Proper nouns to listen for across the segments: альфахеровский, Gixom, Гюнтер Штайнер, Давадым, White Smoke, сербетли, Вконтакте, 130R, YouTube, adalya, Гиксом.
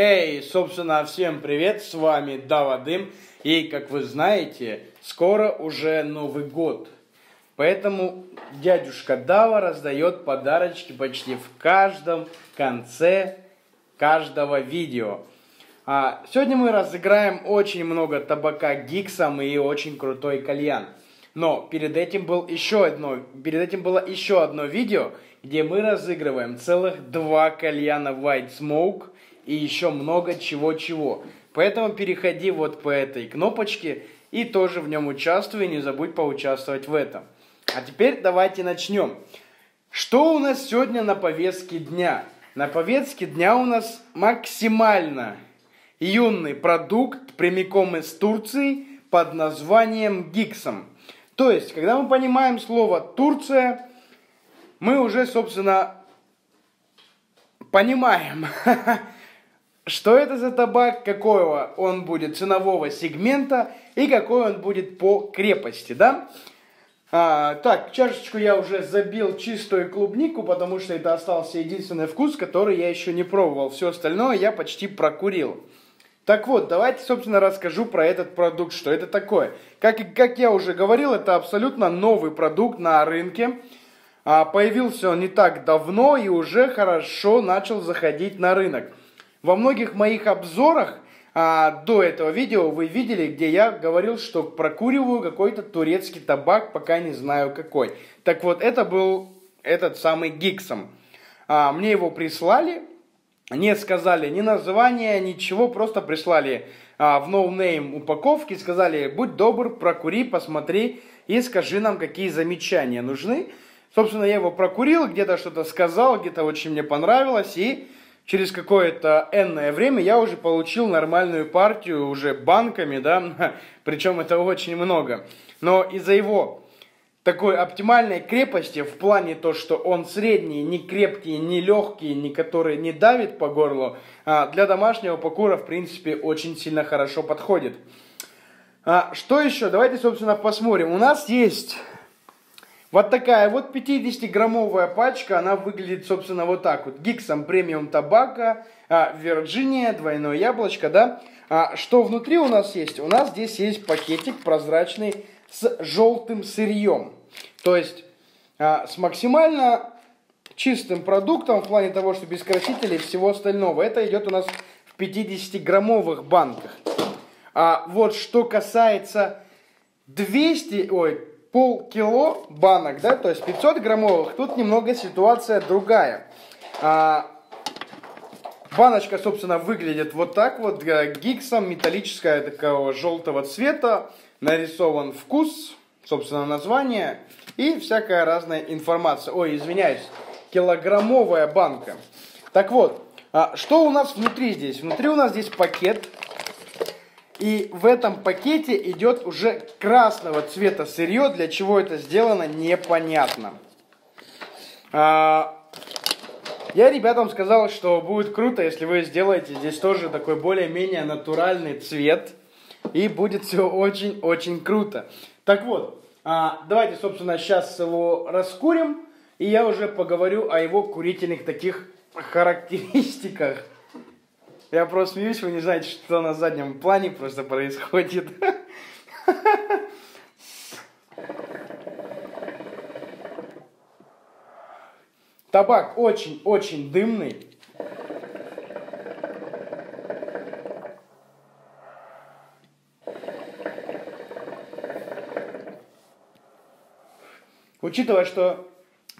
Эй, собственно, всем привет, с вами Давадым, и, как вы знаете, скоро уже Новый год, поэтому дядюшка Дава раздает подарочки почти в каждом конце каждого видео. Сегодня мы разыграем очень много табака Гиксом и очень крутой кальян. Но перед этим было еще одно видео, где мы разыгрываем целых 2 кальяна White Smoke и еще много чего-чего. Поэтому переходи вот по этой кнопочке и тоже в нем участвуй, не забудь поучаствовать в этом. А теперь давайте начнем. Что у нас сегодня на повестке дня? На повестке дня у нас максимально юный продукт прямиком из Турции под названием Gixom. То есть, когда мы понимаем слово «Турция», мы уже, собственно, понимаем, что это за табак, какого он будет ценового сегмента и какой он будет по крепости, да? Так, чашечку я уже забил чистую клубнику, потому что это остался единственный вкус, который я еще не пробовал. Все остальное я почти прокурил. Так вот, давайте, собственно, расскажу про этот продукт, что это такое. Как я уже говорил, это абсолютно новый продукт на рынке. Появился он не так давно и уже хорошо начал заходить на рынок. Во многих моих обзорах до этого видео вы видели, где я говорил, что прокуриваю какой-то турецкий табак, пока не знаю какой. Так вот, это был этот самый Gixom. Мне его прислали. Не сказали ни названия, ничего, просто прислали в ноунейм упаковки, сказали, будь добр, прокури, посмотри и скажи нам, какие замечания нужны. Собственно, я его прокурил, где-то что-то сказал, где-то очень мне понравилось, и через какое-то энное время я уже получил нормальную партию, уже банками, да, причем это очень много. Но из-за его такой оптимальной крепости в плане то, что он средний, не крепкий, не легкий, не который не давит по горлу, для домашнего покура, в принципе, очень сильно хорошо подходит. Что еще? Давайте, собственно, посмотрим. У нас есть вот такая вот 50-граммовая пачка. Она выглядит, собственно, вот так вот. Gixom премиум табака, Вирджиния, двойное яблочко, да. Что внутри у нас есть? У нас здесь есть пакетик прозрачный с желтым сырьем. То есть с максимально чистым продуктом в плане того, что без красителей и всего остального. Это идет у нас в 50-граммовых банках. А вот что касается 200, полкило банок, да, то есть 500-граммовых, тут немного ситуация другая. Баночка, собственно, выглядит вот так вот. Gixom, металлическая, такого желтого цвета. Нарисован вкус, собственно, название и всякая разная информация. Ой, извиняюсь, килограммовая банка. Так вот, что у нас внутри здесь? Внутри у нас здесь пакет. И в этом пакете идет уже красного цвета сырье. Для чего это сделано, непонятно. Я ребятам сказал, что будет круто, если вы сделаете здесь тоже такой более-менее натуральный цвет. И будет все очень-очень круто. Так вот, давайте, собственно, сейчас его раскурим. И я уже поговорю о его курительных таких характеристиках. Я просто смеюсь, вы не знаете, что на заднем плане просто происходит. Табак очень-очень дымный. Учитывая, что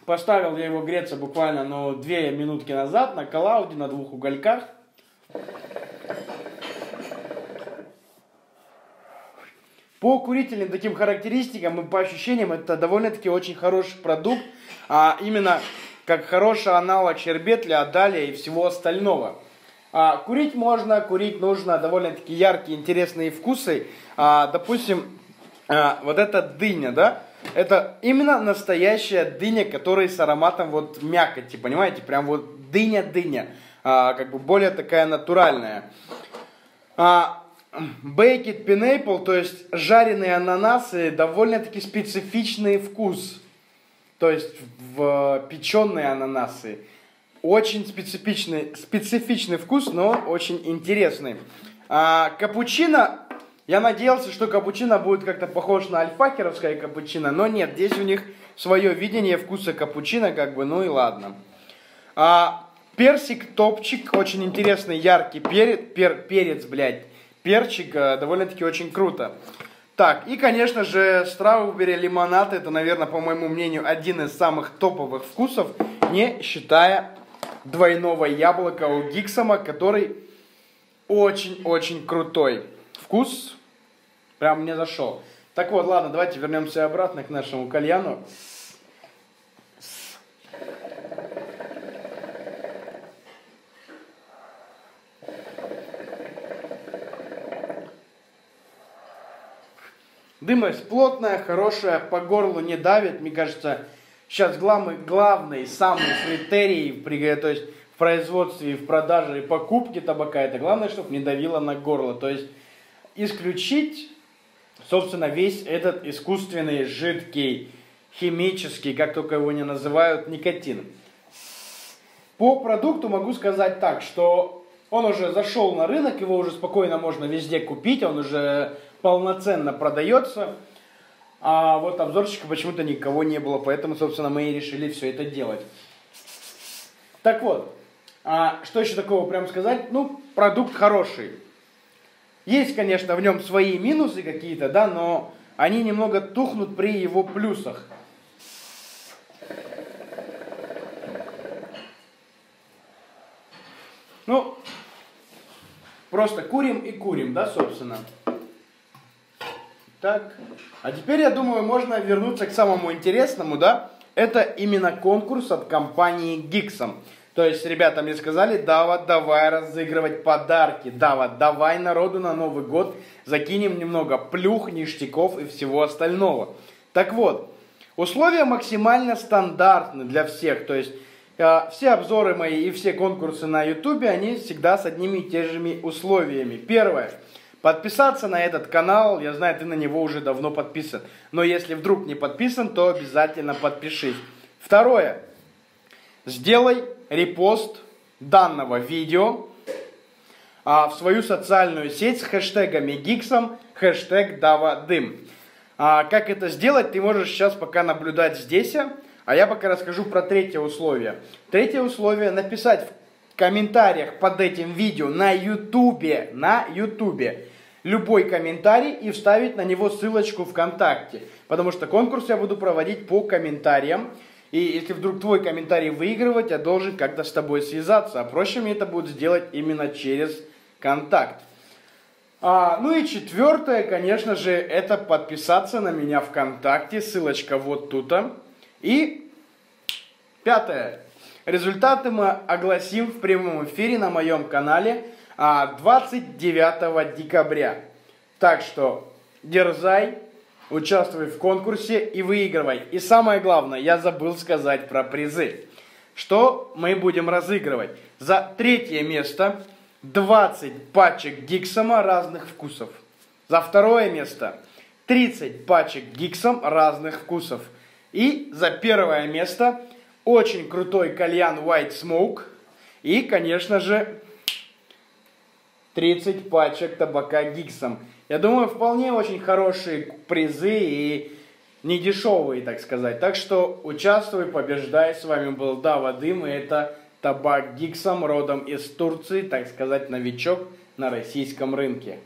поставил я его греться буквально, ну, 2 минутки назад на коллауде, на 2 угольках. По курительным таким характеристикам и по ощущениям это довольно-таки очень хороший продукт. Именно как хороший аналог сербетли, адалия и всего остального. Курить можно, курить нужно, довольно-таки яркие, интересные вкусы. Допустим, вот эта дыня, да? Это именно настоящая дыня, которая с ароматом вот мякоти, понимаете? Прям вот дыня-дыня, как бы более такая натуральная. Baked pineapple, то есть жареные ананасы, довольно-таки специфичный вкус. То есть печеные ананасы. Очень специфичный вкус, но очень интересный. Капучино. Я надеялся, что капучино будет как-то похож на альфахеровское капучино, но нет, здесь у них свое видение вкуса капучино, как бы, ну и ладно. Персик, топчик, очень интересный, яркий перчик, довольно-таки очень круто. Так, и, конечно же, страубери лимонад, это, наверное, по моему мнению, один из самых топовых вкусов, не считая двойного яблока у Гиксома, который очень-очень крутой. Вкус прям мне зашел. Так вот, ладно, давайте вернемся обратно к нашему кальяну. Дымость плотная, хорошая, по горлу не давит. Мне кажется, сейчас главный, самый критерий, то есть в производстве, в продаже и покупке табака, это главное, чтобы не давило на горло. То есть исключить, собственно, весь этот искусственный, жидкий, химический, как только его не называют, никотин. По продукту могу сказать так, что он уже зашел на рынок, его уже спокойно можно везде купить, он уже полноценно продается. А вот обзорчика почему-то никого не было, поэтому, собственно, мы и решили все это делать. Так вот, что еще такого прям сказать? Ну, продукт хороший. Есть, конечно, в нем свои минусы какие-то, да, но они немного тухнут при его плюсах. Ну, просто курим и курим, да, собственно. Так, а теперь, я думаю, можно вернуться к самому интересному, да. Это именно конкурс от компании Gixom. То есть, ребята мне сказали, Дава, давай разыгрывать подарки. Дава, давай народу на Новый год закинем немного плюх, ништяков и всего остального. Так вот, условия максимально стандартны для всех. То есть, все обзоры мои и все конкурсы на ютубе, они всегда с одними и теми условиями. Первое. Подписаться на этот канал. Я знаю, ты на него уже давно подписан. Но если вдруг не подписан, то обязательно подпишись. Второе. Сделай репост данного видео в свою социальную сеть с хэштегами Gixom, хэштег Дава Дым. Как это сделать, ты можешь сейчас пока наблюдать здесь, а я пока расскажу про третье условие. Третье условие — написать в комментариях под этим видео на ютубе, любой комментарий и вставить на него ссылочку ВКонтакте, потому что конкурс я буду проводить по комментариям. И если вдруг твой комментарий выигрывать, я должен как-то с тобой связаться. А проще мне это будет сделать именно через контакт. Ну и четвертое, конечно же, это подписаться на меня ВКонтакте. Ссылочка вот тут. И пятое. Результаты мы огласим в прямом эфире на моем канале 29 декабря. Так что дерзай. Участвуй в конкурсе и выигрывай. И самое главное, я забыл сказать про призы. Что мы будем разыгрывать? За третье место 20 пачек Гиксома разных вкусов. За второе место 30 пачек Гиксом разных вкусов. И за первое место очень крутой кальян White Smoke. И, конечно же, 30 пачек табака Гиксом. Я думаю, вполне очень хорошие призы и недешевые, так сказать. Так что участвуй, побеждай. С вами был Дава Дым, и это табак Гиксом, родом из Турции, так сказать, новичок на российском рынке.